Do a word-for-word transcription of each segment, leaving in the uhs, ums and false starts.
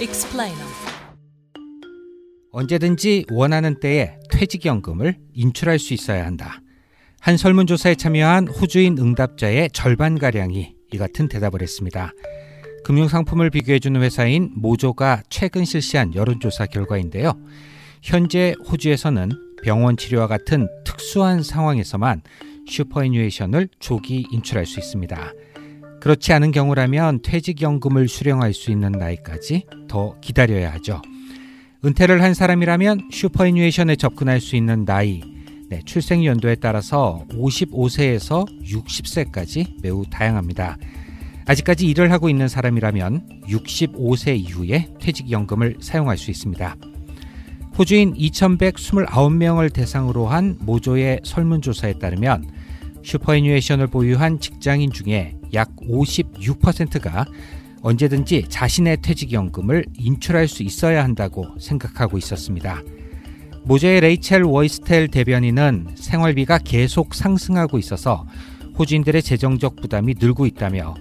Explainer. 언제든지 원하는 때에 퇴직연금을 인출할 수 있어야 한다. 한 설문조사에 참여한 호주인 응답자의 절반가량이 이 같은 대답을 했습니다. 금융상품을 비교해주는 회사인 모조가 최근 실시한 여론조사 결과인데요. 현재 호주에서는 병원 치료와 같은 특수한 상황에서만 슈퍼애뉴에이션을 조기 인출할 수 있습니다. 그렇지 않은 경우라면 퇴직연금을 수령할 수 있는 나이까지 더 기다려야 하죠. 은퇴를 한 사람이라면 슈퍼애뉴에이션에 접근할 수 있는 나이, 네, 출생 연도에 따라서 오십오 세에서 육십 세까지 매우 다양합니다. 아직까지 일을 하고 있는 사람이라면 육십오 세 이후에 퇴직연금을 사용할 수 있습니다. 호주인 이천백이십구 명을 대상으로 한 모조의 설문조사에 따르면 슈퍼애뉴에이션을 보유한 직장인 중에 약 오십육 퍼센트가 언제든지 자신의 퇴직연금을 인출할 수 있어야 한다고 생각하고 있었습니다. 모조의 레이첼 워이스텔 대변인은 생활비가 계속 상승하고 있어서 호주인들의 재정적 부담이 늘고 있다며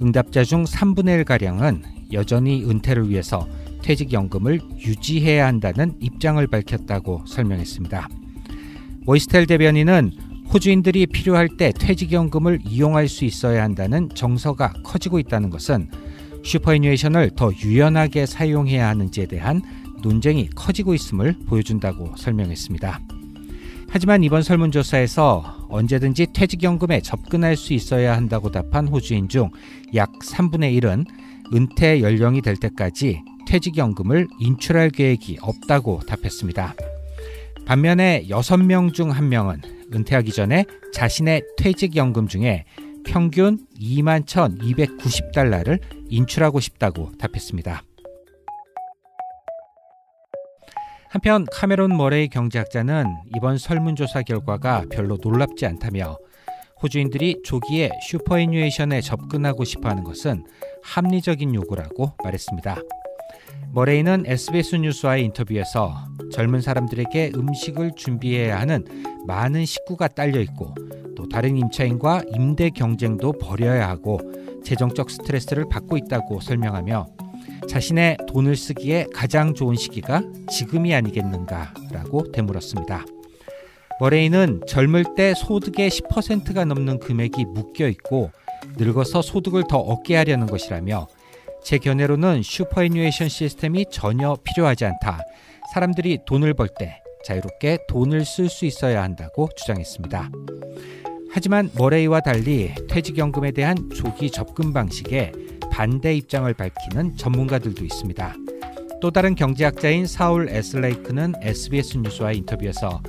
응답자 중 삼분의 일가량은 여전히 은퇴를 위해서 퇴직연금을 유지해야 한다는 입장을 밝혔다고 설명했습니다. 워이스텔 대변인은 호주인들이 필요할 때 퇴직연금을 이용할 수 있어야 한다는 정서가 커지고 있다는 것은 슈퍼애뉴에이션을 더 유연하게 사용해야 하는지에 대한 논쟁이 커지고 있음을 보여준다고 설명했습니다. 하지만 이번 설문조사에서 언제든지 퇴직연금에 접근할 수 있어야 한다고 답한 호주인 중 약 삼분의 일은 은퇴 연령이 될 때까지 퇴직연금을 인출할 계획이 없다고 답했습니다. 반면에 여섯 명 중 한 명은 은퇴하기 전에 자신의 퇴직연금 중에 평균 이만 천이백구십 달러를 인출하고 싶다고 답했습니다. 한편 카메론 머레이 경제학자는 이번 설문조사 결과가 별로 놀랍지 않다며 호주인들이 조기에 슈퍼애뉴에이션에 접근하고 싶어하는 것은 합리적인 요구라고 말했습니다. 머레이는 에스비에스 뉴스와의 인터뷰에서 젊은 사람들에게 음식을 준비해야 하는 많은 식구가 딸려있고 또 다른 임차인과 임대 경쟁도 벌여야 하고 재정적 스트레스를 받고 있다고 설명하며 자신의 돈을 쓰기에 가장 좋은 시기가 지금이 아니겠는가라고 되물었습니다. 머레이는 젊을 때 소득의 십 퍼센트가 넘는 금액이 묶여있고 늙어서 소득을 더 얻게 하려는 것이라며 제 견해로는 슈퍼애뉴에이션 시스템이 전혀 필요하지 않다. 사람들이 돈을 벌 때 자유롭게 돈을 쓸 수 있어야 한다고 주장했습니다. 하지만 머레이와 달리 퇴직연금에 대한 조기 접근 방식에 반대 입장을 밝히는 전문가들도 있습니다. 또 다른 경제학자인 사울 에슬레이크는 에스비에스 뉴스와의 인터뷰에서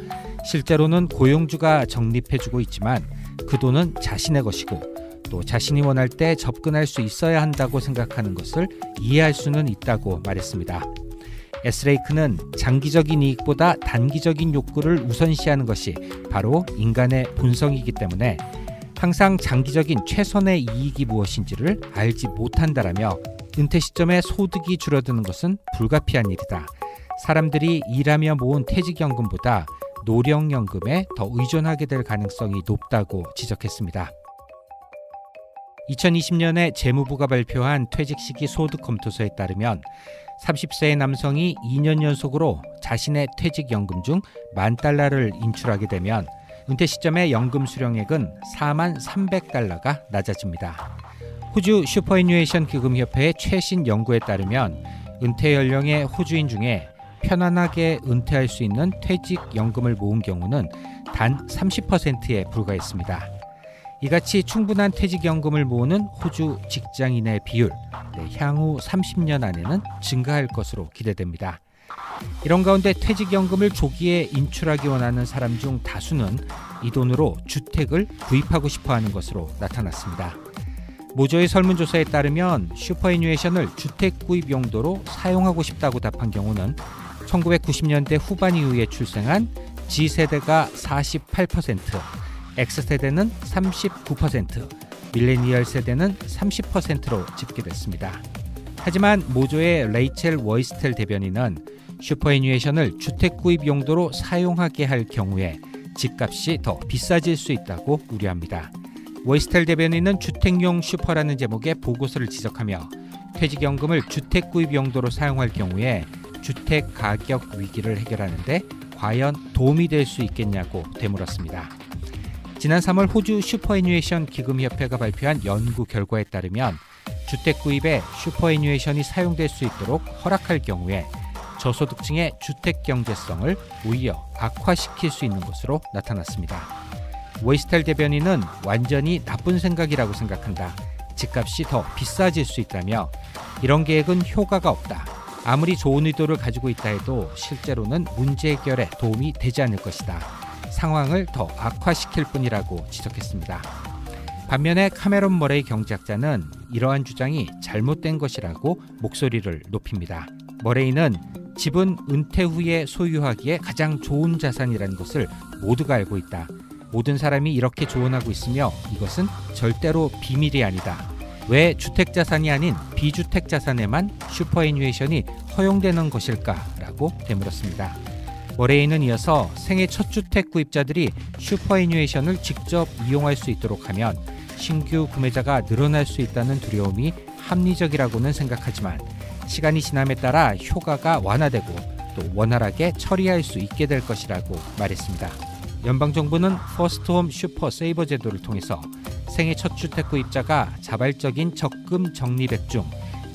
실제로는 고용주가 적립해주고 있지만 그 돈은 자신의 것이고 또 자신이 원할 때 접근할 수 있어야 한다고 생각하는 것을 이해할 수는 있다고 말했습니다. 에스레이크는 장기적인 이익보다 단기적인 욕구를 우선시하는 것이 바로 인간의 본성이기 때문에 항상 장기적인 최선의 이익이 무엇인지를 알지 못한다라며 은퇴 시점에 소득이 줄어드는 것은 불가피한 일이다. 사람들이 일하며 모은 퇴직연금보다 노령연금에 더 의존하게 될 가능성이 높다고 지적했습니다. 이천이십 년에 재무부가 발표한 퇴직시기 소득검토서에 따르면 삼십 세의 남성이 이 년 연속으로 자신의 퇴직연금 중 만 달러를 인출하게 되면 은퇴 시점의 연금 수령액은 사만 삼백 달러가 낮아집니다. 호주 슈퍼애뉴에이션 기금협회의 최신 연구에 따르면 은퇴 연령의 호주인 중에 편안하게 은퇴할 수 있는 퇴직연금을 모은 경우는 단 삼십 퍼센트에 불과했습니다. 이같이 충분한 퇴직연금을 모으는 호주 직장인의 비율, 네, 향후 삼십 년 안에는 증가할 것으로 기대됩니다. 이런 가운데 퇴직연금을 조기에 인출하기 원하는 사람 중 다수는 이 돈으로 주택을 구입하고 싶어하는 것으로 나타났습니다. 모조의 설문조사에 따르면 슈퍼애뉴에이션을 주택 구입 용도로 사용하고 싶다고 답한 경우는 천구백구십 년대 후반 이후에 출생한 Z세대가 사십팔 퍼센트, X세대는 삼십구 퍼센트, 밀레니얼 세대는 삼십 퍼센트로 집계됐습니다. 하지만 모조의 레이첼 워이스텔 대변인은 슈퍼애뉴에이션을 주택 구입 용도로 사용하게 할 경우에 집값이 더 비싸질 수 있다고 우려합니다. 워이스텔 대변인은 주택용 슈퍼라는 제목의 보고서를 지적하며 퇴직연금을 주택구입 용도로 사용할 경우에 주택 가격 위기를 해결하는 데 과연 도움이 될 수 있겠냐고 되물었습니다. 지난 삼월 호주 슈퍼애뉴에이션 기금협회가 발표한 연구 결과에 따르면 주택 구입에 슈퍼애뉴에이션이 사용될 수 있도록 허락할 경우에 저소득층의 주택 경제성을 오히려 악화시킬 수 있는 것으로 나타났습니다. 웨이스텔 대변인은 완전히 나쁜 생각이라고 생각한다. 집값이 더 비싸질 수 있다며 이런 계획은 효과가 없다. 아무리 좋은 의도를 가지고 있다 해도 실제로는 문제 해결에 도움이 되지 않을 것이다. 상황을 더 악화시킬 뿐이라고 지적했습니다. 반면에 카메론 머레이 경제학자는 이러한 주장이 잘못된 것이라고 목소리를 높입니다. 머레이는 집은 은퇴 후에 소유하기에 가장 좋은 자산이라는 것을 모두가 알고 있다. 모든 사람이 이렇게 조언하고 있으며 이것은 절대로 비밀이 아니다. 왜 주택자산이 아닌 비주택자산에만 슈퍼애뉴에이션이 허용되는 것일까라고 되물었습니다. 머레이는 이어서 생애 첫 주택 구입자들이 슈퍼애뉴에이션을 직접 이용할 수 있도록 하면 신규 구매자가 늘어날 수 있다는 두려움이 합리적이라고는 생각하지만 시간이 지남에 따라 효과가 완화되고 또 원활하게 처리할 수 있게 될 것이라고 말했습니다. 연방정부는 퍼스트 홈 슈퍼 세이버 제도를 통해서 생애 첫 주택 구입자가 자발적인 적금 적립액 중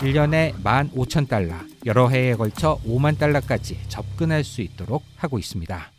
일 년에 만 오천 달러, 여러 해에 걸쳐 오만 달러까지 접근할 수 있도록 하고 있습니다.